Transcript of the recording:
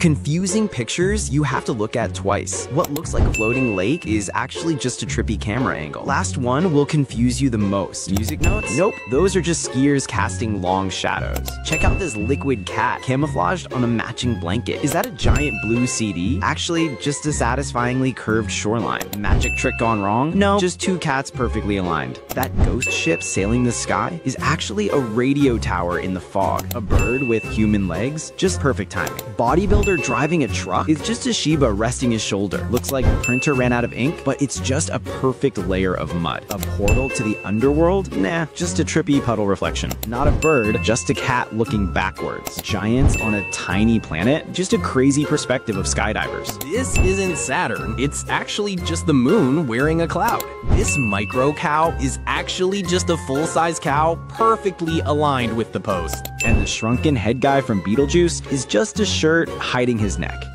Confusing pictures you have to look at twice. What looks like a floating lake is actually just a trippy camera angle. Last one will confuse you the most. Music notes? Nope, those are just skiers casting long shadows. Check out this liquid cat camouflaged on a matching blanket. Is that a giant blue CD? Actually, just a satisfyingly curved shoreline. Magic trick gone wrong? No, just two cats perfectly aligned. That ghost ship sailing the sky is actually a radio tower in the fog. A bird with human legs? Just perfect timing. Bodybuilder driving a truck is just a Shiba resting his shoulder. Looks like the printer ran out of ink, but it's just a perfect layer of mud. A portal to the underworld? Nah, just a trippy puddle reflection. Not a bird, just a cat looking backwards. Giants on a tiny planet? Just a crazy perspective of skydivers. This isn't Saturn, it's actually just the moon wearing a cloud. This micro cow is actually just a full-size cow perfectly aligned with the post. And the shrunken head guy from Beetlejuice is just a shirt hiding his neck.